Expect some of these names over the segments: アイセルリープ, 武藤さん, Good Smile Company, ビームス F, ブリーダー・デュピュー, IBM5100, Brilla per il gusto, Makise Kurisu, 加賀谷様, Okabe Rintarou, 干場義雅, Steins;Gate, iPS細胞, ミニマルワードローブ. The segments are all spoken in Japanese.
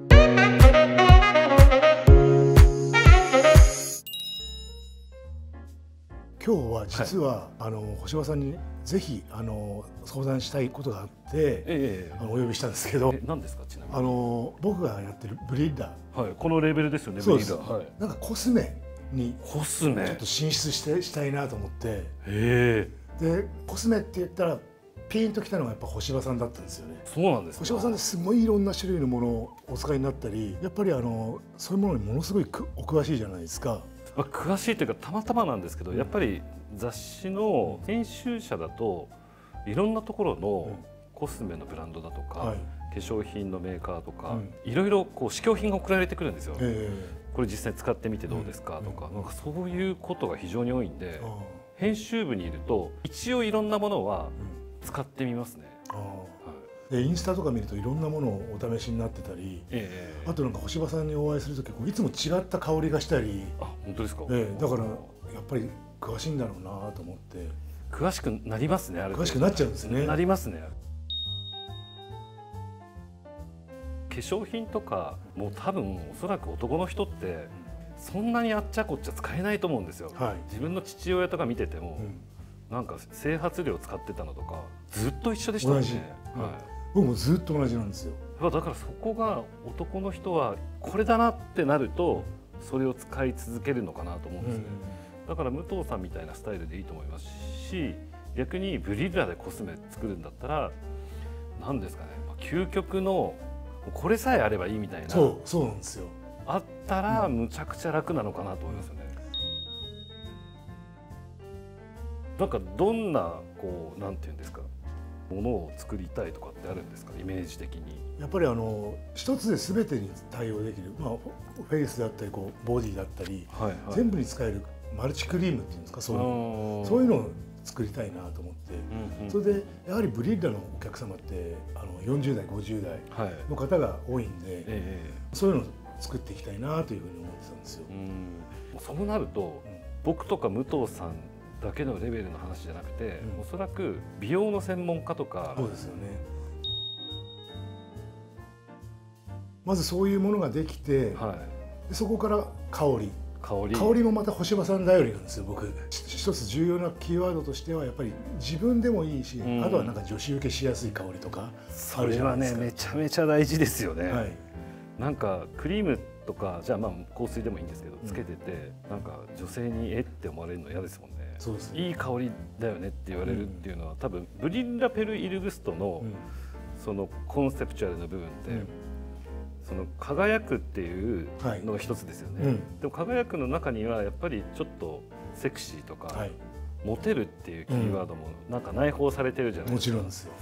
今日は実は、はい、干場さんにぜひ相談したいことがあって、お呼びしたんですけど。何ですか、ちなみに。僕がやってるブリーダー、はい、このレベルですよね。ブリーダー、はい、なんかコスメにコスメちょっと進出したいなと思って。へえ。でコスメって言ったらピンときたのがやっぱ干場さんだったんですよね。そうなんですか。干場さんってすごいいろんな種類のものをお使いになったり、やっぱりそういうものにものすごいお詳しいじゃないですか。詳しいというかたまたまなんですけど、やっぱり雑誌の編集者だといろんなところのコスメのブランドだとか、はい、化粧品のメーカーとか、いろいろこう試供品が送られてくるんですよ。これ実際使ってみてどうですかとか、なんかそういうことが非常に多いんで、編集部にいると一応いろんなものは使ってみますね。でインスタとか見るといろんなものをお試しになってたり、あとなんか干場さんにお会いする時いつも違った香りがしたり。あ、本当ですか。だからやっぱり詳しいんだろうなと思って。詳しくなりますね。あれ詳しくなっちゃうんですね。なりますね。化粧品とかもう多分おそらく男の人ってそんなにあっちゃこっちゃ使えないと思うんですよ、はい、自分の父親とか見てても、なんか整髪料使ってたのとかずっと一緒でしたよね。はい、僕もずっと同じなんですよ。だからそこが男の人はこれだなってなるとそれを使い続けるのかなと思うんですね。だから武藤さんみたいなスタイルでいいと思いますし、逆にブリーダーでコスメ作るんだったら何ですかね、究極のこれさえあればいいみたいな。そうなんですよ。あったらむちゃくちゃ楽なのかなと思いますよね。なんかどんなこうなんていうんですか、ものを作りたいとかってあるんですか、イメージ的に。やっぱり一つで全てに対応できる、フェイスだったりこうボディだったり、はい、はい、全部に使えるマルチクリームっていうんですか、そういうのを作りたいなと思って、それでやはりブリーダーのお客様って40代50代の方が多いんで、はい、そういうのを作っていきたいなというふうに思ってたんですよ。そうなると、僕とか武藤さんだけのレベルの話じゃなくて、おそらく美容の専門家とか。そうですよね。まずそういうものができて、はい、でそこから香りもまた干場さん頼りなんですよ。僕一つ重要なキーワードとしてはやっぱり自分でもいいし、あとはなんか女子受けしやすい香りとか。それはねめちゃめちゃ大事ですよね。はい、なんかクリームとかじゃあ香水でもいいんですけど、つけててなんか女性にえって思われるの嫌ですもんね。そうですね、いい香りだよねって言われるっていうのは、多分ブリッラペル・イルグストのそのコンセプチュアルな部分って、その輝くっていうのが一つですよね。はい、でも輝くの中にはやっぱりちょっとセクシーとか、はい、モテるっていうキーワードもなんか内包されてるじゃないですか。もちろんですよ。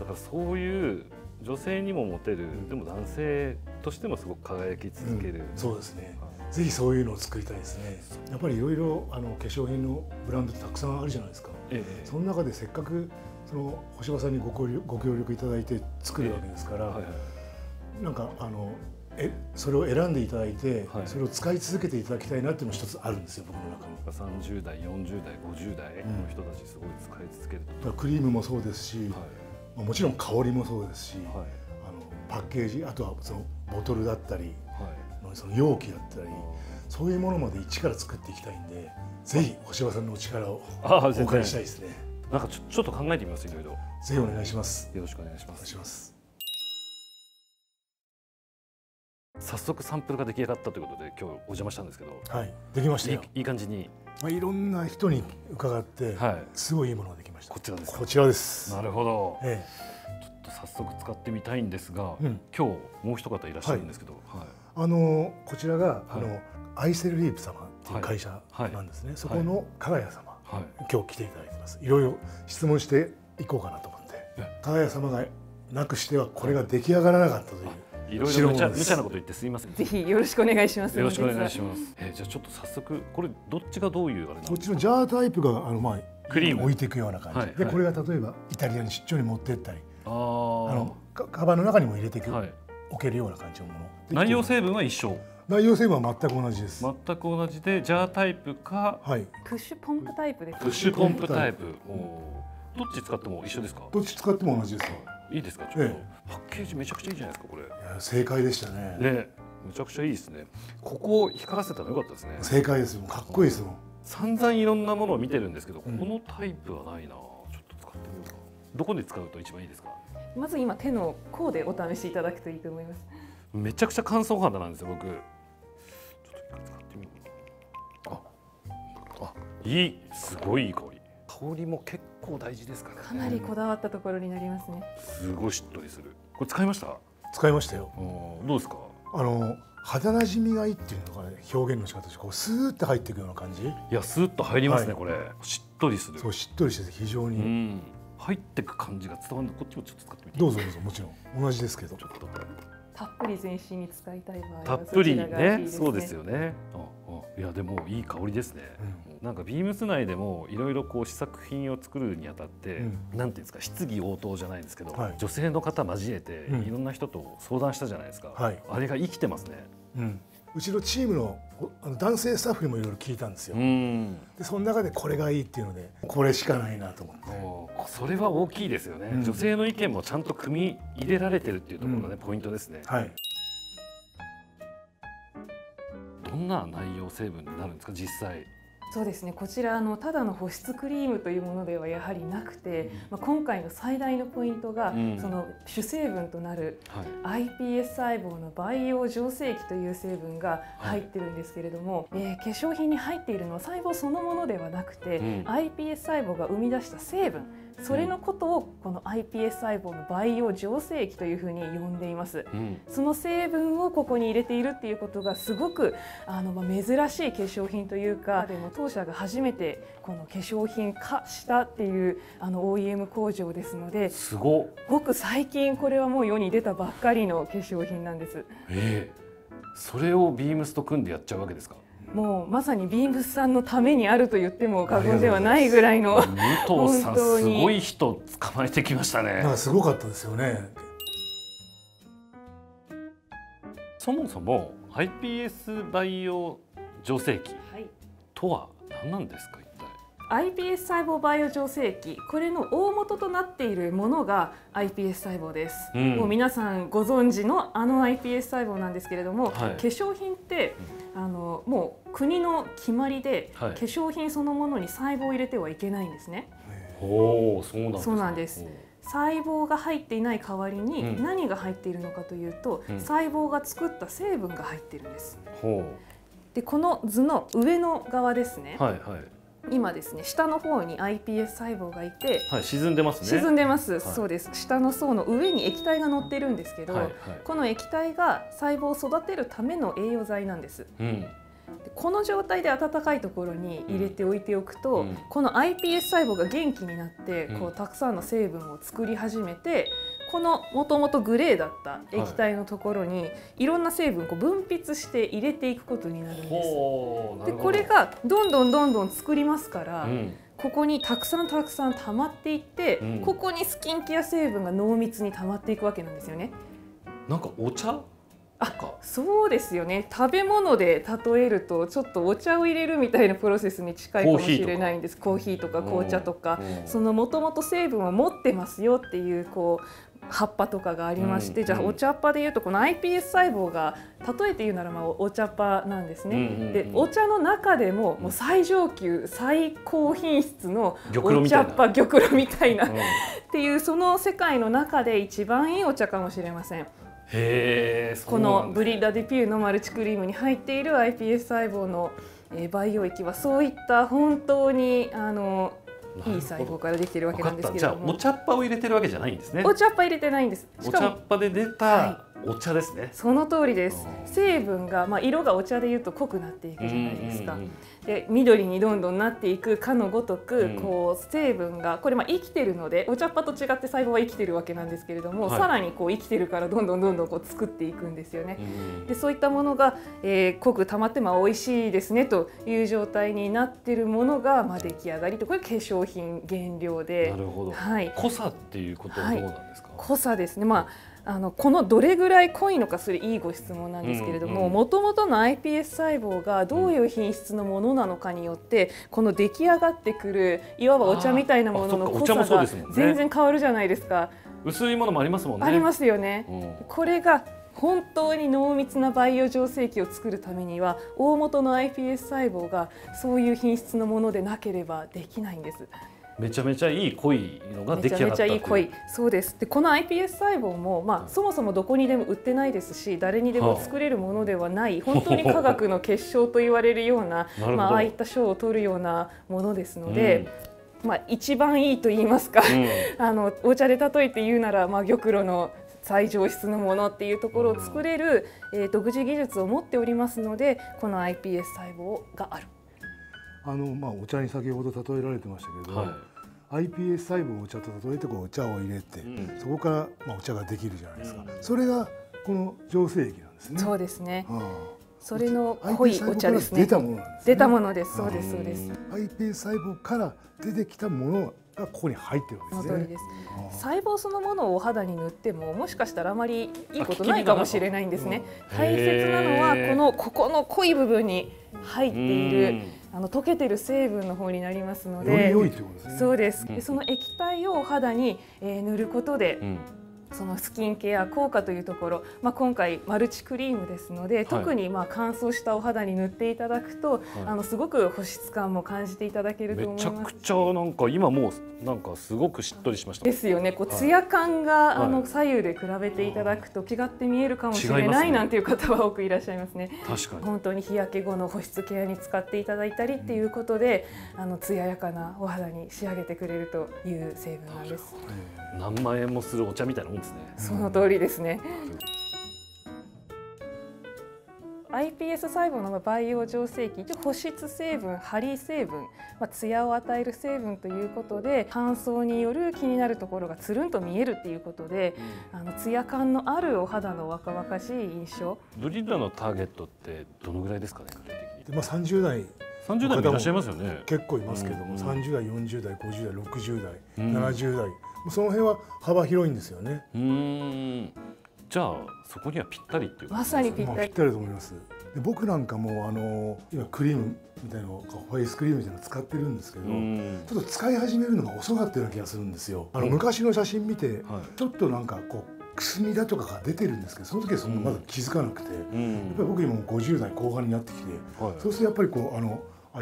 だからそういう女性にもモテる、でも男性としてもすごく輝き続ける、そうですね。ぜひそういうのを作りたいですね。やっぱりいろいろ化粧品のブランドってたくさんあるじゃないですか。その中でせっかくその干場さんにご協力いただいて作るわけですから、なんかそれを選んでいただいて、それを使い続けていただきたいなっていうのも一つあるんですよ、僕の中に。30代40代50代の人たちすごい使い続けると。クリームもそうですし、もちろん香りもそうですし、パッケージ、あとはそのボトルだったり、その容器だったり、そういうものまで一から作っていきたいんで、ぜひ干場さんのお力をお借りしたいですね。なんかちょっと考えてみます。いろいろ。ぜひお願いします。よろしくお願いします。早速サンプルが出来上がったということで今日お邪魔したんですけど。はい。できましたよ。いい感じに。いろんな人に伺って、すごいいいものができました。こちらです。こちらです。なるほど。ちょっと早速使ってみたいんですが、今日もう一方いらっしゃるんですけど。はい。こちらがアイセルリープ様っていう会社なんですね。そこの加賀谷様、今日来ていただいてます。いろいろ質問していこうかなと思って。加賀谷様がなくしてはこれが出来上がらなかったという、いろいろ無茶なこと言ってすみません。ぜひよろしくお願いします。よろしくお願いします。じゃあちょっと早速これどっちがどういうあれなんですか。こっちのジャータイプがクリーム置いていくような感じで、これが例えばイタリアに出張に持ってったり、カバンの中にも入れていく、置けるような感じのもの。内容成分は一緒。内容成分は全く同じです。全く同じで、ジャータイプか、プッシュポンプタイプです。プッシュポンプタイプ。どっち使っても一緒ですか。どっち使っても同じです。いいですか、ちょっと、パッケージめちゃくちゃいいじゃないですか、これ。いや、正解でしたね。ね、めちゃくちゃいいですね。ここを引っかかせたの良かったですね。正解ですよ、かっこいいですもん。散々いろんなものを見てるんですけど、このタイプはないな。ちょっと使ってみようか。どこで使うと一番いいですか。まず今手の甲でお試しいただくといいと思います。めちゃくちゃ乾燥肌なんですよ、僕。ちょっと使ってみよう。あ、いい、すごいいい香り。香りも結構大事ですからね。かなりこだわったところになりますね。すごいしっとりする。これ使いました。使いましたよ。どうですか。肌なじみがいいっていうのが、ね、表現の仕方としてこうスーッて入っていくような感じ。いや、スーッと入りますね、はい、これ。しっとりする。そう、しっとりしてて非常に。うん、入ってく感じが伝わる。こっちもちょっと使ってみて。どうぞどうぞ、もちろん同じですけど。ちょっとたっぷり全身に使いたい場合は。たっぷりね、そうですよね。いや、でもいい香りですね。なんかビームス内でもいろいろこう試作品を作るにあたって、なんていうんですか、質疑応答じゃないんですけど、女性の方交えていろんな人と相談したじゃないですか。あれが生きてますね。うちのチームの男性スタッフにもいろいろ聞いたんですよ。で、その中でこれがいいっていうので、これしかないなと思って。それは大きいですよね。女性の意見もちゃんと組み入れられてるっていうところがね、ポイントですね。はい。どんな内容成分になるんですか、実際。そうですね、こちらただの保湿クリームというものではやはりなくて、まあ、今回の最大のポイントが、その主成分となる iPS 細胞の培養醸成器という成分が入ってるんですけれども、はい、化粧品に入っているのは細胞そのものではなくて、iPS 細胞が生み出した成分、それのことをこの iPS 細胞の培養醸成器というふうに呼んでいます。その成分をここに入れているっていうことがすごくまあ、珍しい化粧品というか、でも当社が初めてこの化粧品化したっていうOEM 工場ですので、すごく最近これはもう世に出たばっかりの化粧品なんです。それをビームスと組んでやっちゃうわけですか。もうまさにビームスさんのためにあると言っても過言ではないぐらいの。武藤さん、すごい人捕まえてきましたね。すごかったですよね。そもそも iPS 培養醸成器とは何なんですか。iPS 細胞培養醸成器、これの大元となっているものが iPS 細胞です。もう皆さんご存知のiPS 細胞なんですけれども、化粧品ってもう国の決まりで、化粧品そのものに細胞を入れてはいけないんですね。そうなんです。細胞が入っていない代わりに何が入っているのかというと、細胞が作った成分が入っているんです。で、この図の上の側ですね。今ですね、下の方に iPS 細胞がいて、沈んでますね。沈んでます。そうです。下の層の上に液体が乗ってるんですけど、この液体が細胞を育てるための栄養剤なんです。この状態で暖かいところに入れておいておくと、この iPS 細胞が元気になって、こうたくさんの成分を作り始めて、このもともとグレーだった液体のところにいろんな成分を分泌して入れていくことになるんです。で、これがどんどんどんどん作りますから、ここにたくさん溜まっていって、ここにスキンケア成分が濃密に溜まっていくわけなんですよね。なんかお茶？あ、そうですよね。食べ物で例えるとちょっとお茶を入れるみたいなプロセスに近いかもしれないんです。コーヒーとか紅茶とか、そのもともと成分を持ってますよっていうこう葉っぱとかがありまして、じゃあお茶っ葉でいうとこの iPS 細胞が例えて言うならまあお茶っ葉なんですね。で、お茶の中でももう最上級最高品質のお茶っ葉、玉露みたいなっていう、その世界の中で一番いいお茶かもしれません。このブリーダ・デュピューのマルチクリームに入っている iPS 細胞の培養液はそういった本当にいい細胞からできているわけなんですけれども。お茶っ葉を入れてるわけじゃないんですね。お茶っ葉入れてないんです。お茶っ葉で出たお茶ですね。その通りです。成分が、まあ、色がお茶でいうと濃くなっていくじゃないですか。で、緑にどんどんなっていくかのごとく、こう成分がこれまあ生きてるので、お茶っ葉と違って細胞は生きてるわけなんですけれども、さらにこう生きてるからどんどんこう作っていくんですよね。で、そういったものが、濃く溜まってまあ美味しいですねという状態になってるものが、まあ、出来上がりと、これ化粧品原料で。なるほど。はい。濃さっていうことはどうなんですか。濃さですね。まあこのどれぐらい濃いのか、それいいご質問なんですけれども、もともとの iPS 細胞がどういう品質のものなのかによって、この出来上がってくるいわばお茶みたいなものの濃さが全然変わるじゃないですか。薄いものもありますもんね。ありますよね。うん、これが本当に濃密な培養浄成器を作るためには大元の iPS 細胞がそういう品質のものでなければできないんです。めちゃめちゃいい濃いのが出来上がったという。めちゃめちゃいい濃い。そうです。でこの iPS 細胞も、そもそもどこにでも売ってないですし、誰にでも作れるものではない、本当に科学の結晶と言われるようなああいった賞を取るようなものですので、一番いいと言いますか、お茶で例えて言うなら、玉露の最上質のものっていうところを作れる、独自技術を持っておりますので、この iPS 細胞がある。お茶に先ほど例えられてましたけど、iPS 細胞をお茶と例えてお茶を入れて、そこからお茶ができるじゃないですか。それがこの浄成液なんですね。そうですね。それの濃いお茶ですね。出たものなんですね。出たものです。そうですそうです。iPS 細胞から出てきたものがここに入ってるわけですね。細胞そのものをお肌に塗っても、もしかしたらあまりいいことないかもしれないんですね。大切なのはここの濃い部分に入っている。溶けてる成分の方になりますので、より良いということですね。そうです。その液体をお肌に塗ることで、そのスキンケア効果というところ、今回マルチクリームですので、特に乾燥したお肌に塗っていただくと、すごく保湿感も感じていただけると思います。めちゃくちゃ今もうすごくしっとりしました。ですよね。ツヤ感が左右で比べていただくと違って見えるかもしれないなんていう方は多くいらっしゃいますね。確かに。本当に日焼け後の保湿ケアに使っていただいたりっていうことで、艶やかなお肌に仕上げてくれるという成分なんです。何万円もするお茶みたいなもんですね。その通りですね。iPS 細胞の培養浄成器、保湿成分、ハリ成分、ツヤを与える成分ということで、乾燥による気になるところがつるんと見えるっていうことで、ツヤ感のあるお肌の若々しい印象。ブリーダーのターゲットってどのぐらいですかね。30代もいらっしゃいますよね。結構いますけども、30代、40代、50代、60代、70代。その辺は幅広いんですよね。じゃあそこにはぴったりっていう。まさにぴったり。ぴったりだと思います。で僕なんかも今クリームみたいなの、フェイスクリームみたいなの使ってるんですけど、ちょっと使い始めるのが遅かったような気がするんですよ。昔の写真見て、ちょっとくすみだとかが出てるんですけど、その時はそんなまだ気づかなくて、やっぱり僕今も50代後半になってきて、そうするとやっぱり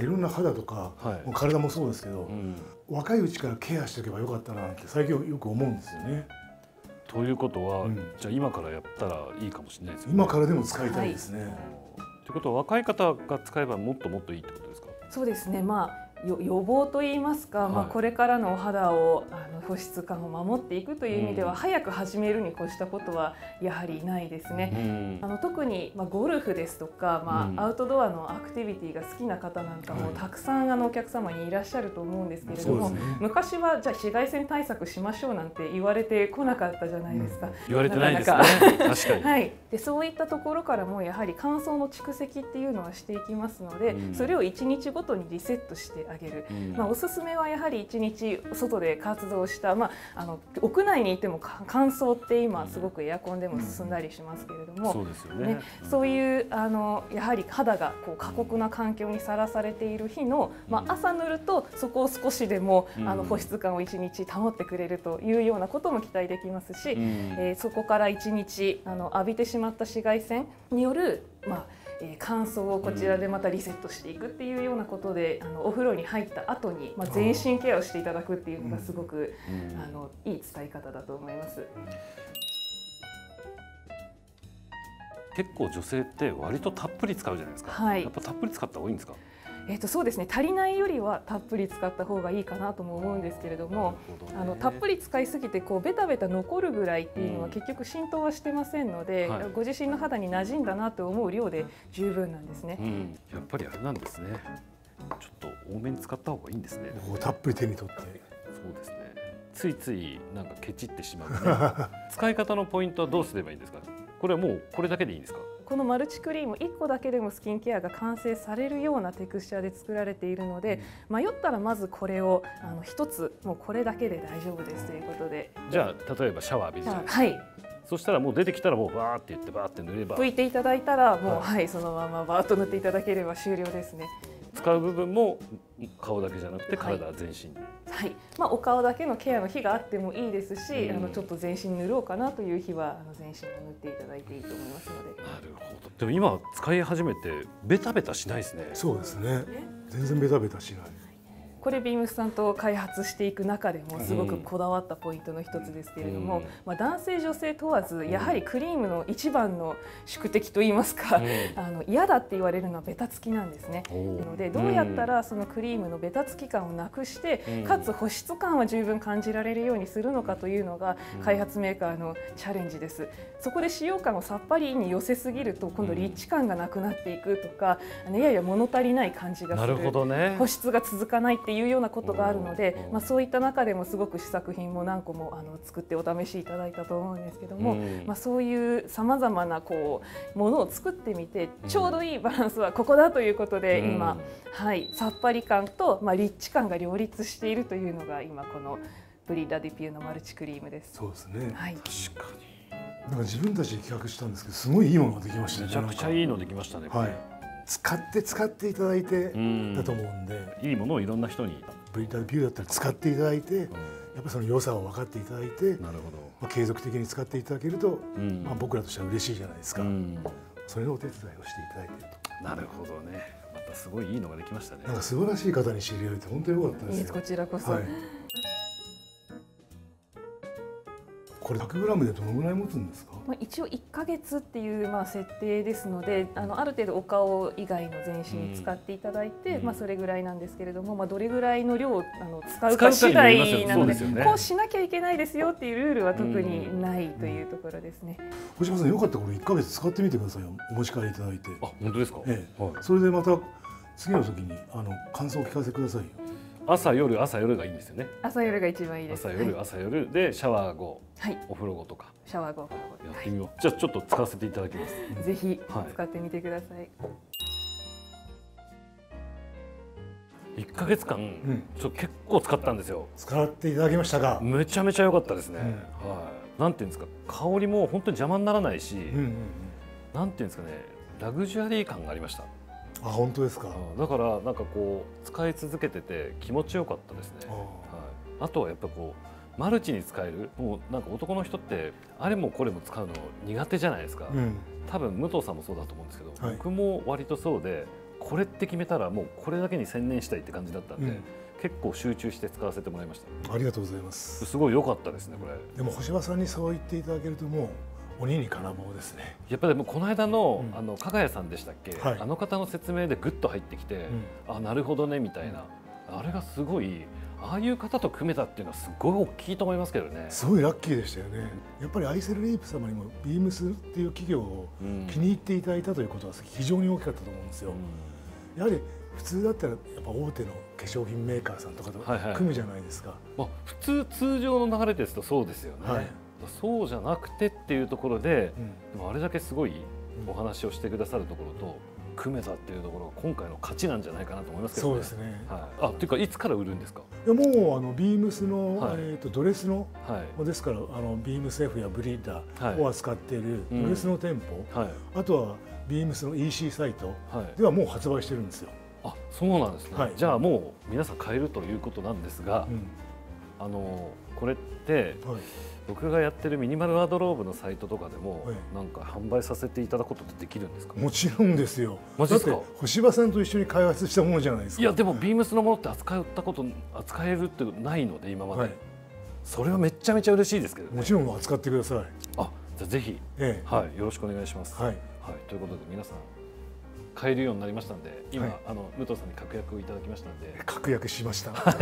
いろんな肌とか、体もそうですけど、若いうちからケアしておけばよかったなって最近よく思うんですよね。ということは、じゃあ今からやったらいいかもしれないですよね。今からでも使いたいですね。ということは若い方が使えばもっともっといいってことですか。そうですね。予防といいますか、これからのお肌を保湿感を守っていくという意味では、早く始めるに越したことはやはりないですね。特にゴルフですとか、アウトドアのアクティビティが好きな方なんかもたくさんお客様にいらっしゃると思うんですけれども、昔はじゃあ紫外線対策しましょうなんて言われてこなかったじゃないですか。言われてないですね。確かに。はい。でそういったところからもやはり乾燥の蓄積っていうのはしていきますので、それを1日ごとにリセットしてあげる。おすすめはやはり1日外で活動した、屋内にいても乾燥って今すごくエアコンでも進んだりしますけれども、そういうやはり肌が過酷な環境にさらされている日の、朝塗るとそこを少しでも保湿感を1日保ってくれるというようなことも期待できますし、そこから1日浴びてしまった紫外線による乾燥をこちらでまたリセットしていくっていうようなことで、お風呂に入った後に全身ケアをしていただくっていうのがすごくいい伝え方だと思います。結構女性って割とたっぷり使うじゃないですか。やっぱたっぷり使った方がいいんですか。そうですね。足りないよりはたっぷり使った方がいいかなとも思うんですけれども、たっぷり使いすぎてベタベタ残るぐらいっていうのは結局浸透はしてませんので、ご自身の肌に馴染んだなと思う量で十分なんですね。やっぱりあれなんですね。ちょっと多めに使った方がいいんですね。たっぷり手に取って。そうですね。ついついケチってしまうので使い方のポイントはどうすればいいんですか。これはもうこれだけでいいんですか。このマルチクリーム1個だけでもスキンケアが完成されるようなテクスチャーで作られているので、迷ったらまずこれを1つもうこれだけで大丈夫ですということで。じゃあ例えばシャワー浴びるじゃないですか。はい。そしたらもう出てきたらもうバーって言ってバーって塗れば。拭いていただいたらもうそのままバーっと塗っていただければ終了ですね。使う部分も顔だけじゃなくて体全身。はいはい、まあお顔だけのケアの日があってもいいですし、うん、ちょっと全身塗ろうかなという日は全身も塗っていただいていいと思いますので。なるほど。でも今使い始めてベタベタしないですね。そうですね。全然ベタベタしない。これビームスさんと開発していく中でもすごくこだわったポイントの一つですけれども、うん、まあ男性女性問わずやはりクリームの一番の宿敵といいますか、うん、嫌だって言われるのはベタつきなんですね。うん、なのでどうやったらそのクリームのベタつき感をなくして、うん、かつ保湿感は十分感じられるようにするのかというのが開発メーカーのチャレンジです。そこで使用感をさっぱりに寄せすぎると今度リッチ感がなくなっていくとか、やや物足りない感じがする。なるほどね。保湿が続かないっていうようなことがあるので、まあ、そういった中でもすごく試作品も何個も作ってお試しいただいたと思うんですけども、うん、まあそういうさまざまなこうものを作ってみてちょうどいいバランスはここだということで、うん、今、はい、さっぱり感と、まあ、リッチ感が両立しているというのが今このブリーダー・デュピューのマルチクリームです。そうですね、はい、確かになんか自分たちで企画したんですけどすごいいいものができましたね。めちゃくちゃいいのできましたね。はい。使っていただいてだと思うんで、いいものをいろんな人にブリーダー・デュピューだったら使っていただいて、やっぱりその良さを分かっていただいて、なるほど、まあ継続的に使っていただけると、うん、まあ僕らとしては嬉しいじゃないですか。うん、それのお手伝いをしていただいていると。なるほどね。またすごいいいのができましたね。なんか素晴らしい方に知り合えて本当に良かったですよ。こちらこそ。はい、これ100グラムでどのぐらい持つんですか？まあ一応1ヶ月っていうまあ設定ですので、ある程度お顔以外の全身に使っていただいて、うん、まあそれぐらいなんですけれども、まあどれぐらいの量を使うか次第なので、こうしなきゃいけないですよっていうルールは特にないというところですね。小島さん、よかったらこれ1ヶ月使ってみてくださいよ。お持ち帰りいただいて。あ、本当ですか？ええ、はい、それでまた次の時に感想を聞かせてくださいよ。朝夜がいいんですよね。朝夜が一番いいです。朝夜でシャワー後、はい、お風呂後とか。シャワー後、やってみよう。はい、じゃあちょっと使わせていただきます。ぜひ、はい、使ってみてください。1ヶ月間、うん、結構使ったんですよ。使っていただきましたが、めちゃめちゃ良かったですね。うん、はい。なんていうんですか、香りも本当に邪魔にならないし、なんていうんですかね、ラグジュアリー感がありました。あ、本当ですか。だからなんかこう使い続けてて気持ちよかったですね。 はい、あとはやっぱこうマルチに使える、もうなんか男の人ってあれもこれも使うの苦手じゃないですか、うん、多分武藤さんもそうだと思うんですけど、はい、僕も割とそうで、これって決めたらもうこれだけに専念したいって感じだったんで、うん、結構集中して使わせてもらいました。ありがとうございます。すごい良かったですね。これでも干場さんにそう言っていただけるともう鬼に金棒ですね。やっぱりこの間の、うん、加賀谷さんでしたっけ、はい、方の説明でぐっと入ってきて、うん、あ、なるほどねみたいな、うん、あれがすごい、ああいう方と組めたっていうのはすごい大きいと思いますけどね。すごいラッキーでしたよね。やっぱりアイセルレイプ様にもビームスっていう企業を気に入っていただいたということは非常に大きかったと思うんですよ。うん、やはり普通だったらやっぱ大手の化粧品メーカーさんとかと組むじゃないですか。はいはい、まあ、通常の流れですとそうですよね。はい、そうじゃなくてっていうところで、うん、でもあれだけすごいお話をしてくださるところと組めたっていうところが今回の価値なんじゃないかなと思いますけどね。そうですね。はい、あ、というかいつから売るんですか？いや、もうビームスの、はい、ドレスの、はい、ですからビームス F やブリーダーを扱っているドレスの店舗、はい、あとはビームスの EC サイトではもう発売してるんですよ。はい、あ、そうなんですね。はい、じゃあもう皆さん買えるということなんですが、うん、これって、はい、僕がやってるミニマルワードローブのサイトとかでも、なんか販売させていただくことってできるんですか？もちろんですよ。マジですか？だって干場さんと一緒に開発したものじゃないですか。いや、でもビームスのものって扱えるってないので今まで、はい、それはめちゃめちゃ嬉しいですけど、ね、もちろん扱ってください。あ、じゃあぜひ、はい、よろしくお願いします。はい、はい、ということで皆さん買えるようになりましたんで、今、はい、武藤さんに確約をいただきましたんで。確約しました。はい、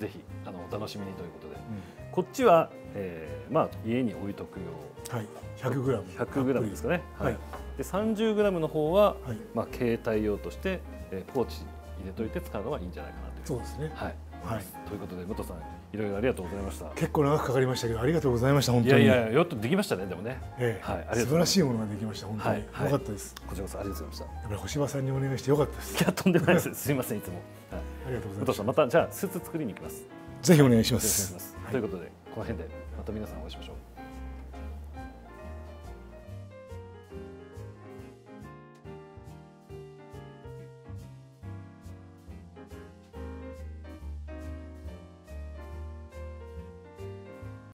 ぜひお楽しみにということで。うん、こっちは、まあ家に置いとくよう、はい、100グラムですかね。はい、で30グラムの方は、はい、まあ携帯用として、ポーチ入れといて使うのがいいんじゃないかなという。そうですね。はい。はい、ということで武藤さん、いろいろありがとうございました。結構長くかかりましたけどありがとうございました。本当に。いやいや、よっとできましたね。でもね。素晴らしいものができました。本当に。良かったです。こちらこそありがとうございました。やっぱり干場さんにお願いして良かったです。いや、とんでもないです。すみませんいつも。はい。ありがとうございます。武藤さん、またじゃあスーツ作りに行きます。ぜひお願いします。ということで、この辺でまた皆さんお会いしましょう。